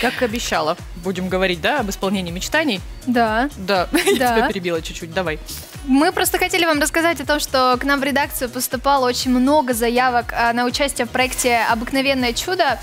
Как обещала, будем говорить, да, об исполнении мечтаний. Да. Да, да. Я тебя перебила чуть-чуть, давай. Мы просто хотели вам рассказать о том, что к нам в редакцию поступало очень много заявок на участие в проекте «Обыкновенное чудо».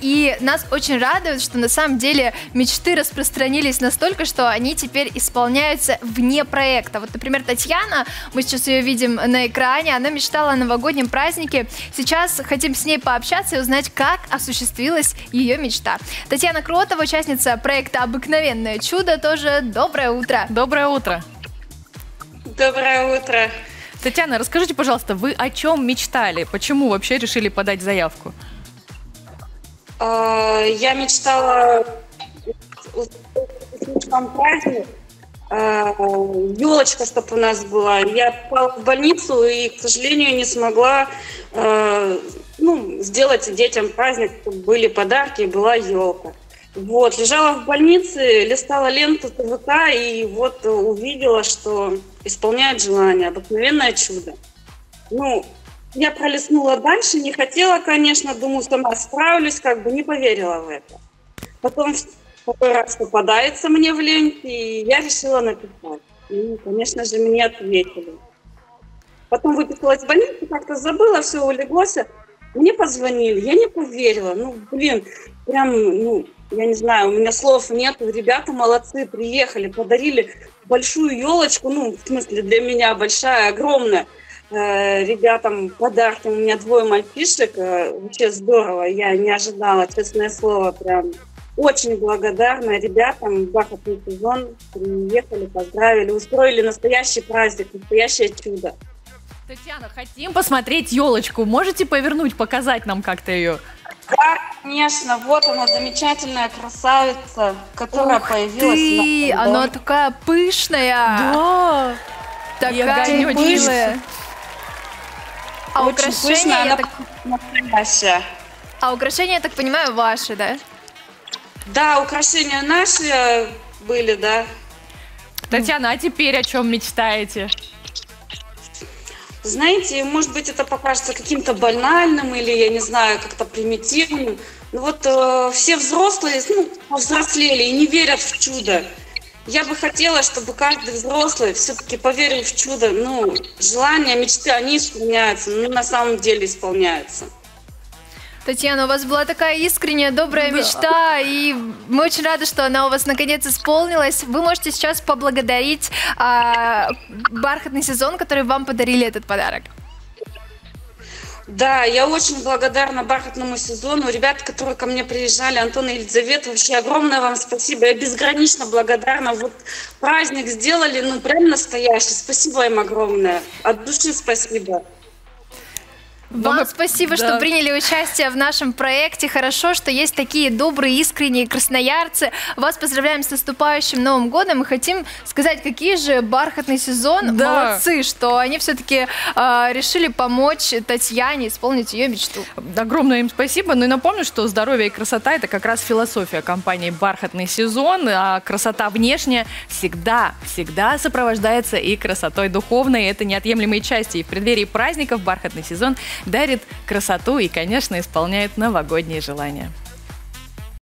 И нас очень радует, что на самом деле мечты распространились настолько, что они теперь исполняются вне проекта. Вот, например, Татьяна, мы сейчас ее видим на экране, она мечтала о новогоднем празднике. Сейчас хотим с ней пообщаться и узнать, как осуществилась ее мечта. Татьяна Кротова, участница проекта «Обыкновенное чудо», тоже доброе утро. Доброе утро. Доброе утро. Татьяна, расскажите, пожалуйста, вы о чем мечтали? Почему вообще решили подать заявку? Я мечтала о празднике. Елочка, чтобы у нас была. Я попала в больницу и, к сожалению, не смогла сделать детям праздник, чтобы были подарки и была елка. Вот, лежала в больнице, листала ленту ТВК и вот увидела, что исполняет желание, обыкновенное чудо. Ну, я пролистнула дальше, не хотела, конечно, думаю, сама справлюсь, как бы не поверила в это. Потом второй раз попадается мне в ленту, и я решила написать. И, конечно же, мне ответили. Потом выписалась в больницу, как-то забыла, все улеглось. Мне позвонили, я не поверила. Ну, блин, прям, ну, я не знаю, у меня слов нет. Ребята молодцы, приехали, подарили большую елочку. Ну, в смысле, для меня большая, огромная. Ребятам подарки. У меня двое мальчишек. Вообще здорово, я не ожидала, честное слово, прям. Очень благодарна ребятам. Бархатный сезон приехали, поздравили, устроили настоящий праздник, настоящее чудо. Татьяна, хотим посмотреть елочку. Можете повернуть, показать нам как-то ее? Да, конечно. Вот она, замечательная красавица, которая появилась. Ты, она такая пышная. Да. Такая пышная. А украшения, она настоящая. А украшения, я так понимаю, ваши, да? Да, украшения наши были, да. Татьяна, а теперь о чем мечтаете? Знаете, может быть, это покажется каким-то банальным или, я не знаю, как-то примитивным. Но вот все взрослые, ну, повзрослели и не верят в чудо. Я бы хотела, чтобы каждый взрослый все-таки поверил в чудо. Ну, желания, мечты, они исполняются, ну, на самом деле исполняются. Татьяна, у вас была такая искренняя, добрая мечта, и мы очень рады, что она у вас наконец исполнилась. Вы можете сейчас поблагодарить «Бархатный сезон», который вам подарили этот подарок. Да, я очень благодарна «Бархатному сезону». Ребята, которые ко мне приезжали, Антон и Елизавета, вообще огромное вам спасибо. Я безгранично благодарна. Вот праздник сделали, ну прям настоящий. Спасибо им огромное. От души спасибо. Вам спасибо, что приняли участие в нашем проекте. Хорошо, что есть такие добрые, искренние красноярцы. Вас поздравляем с наступающим Новым годом и хотим сказать, какие же «Бархатный сезон» молодцы, что они все-таки решили помочь Татьяне исполнить ее мечту. Огромное им спасибо. Ну и напомню, что здоровье и красота – это как раз философия компании «Бархатный сезон». А красота внешняя всегда сопровождается и красотой духовной. Это неотъемлемые части. И в преддверии праздников «Бархатный сезон» дарит красоту и, конечно, исполняет новогодние желания.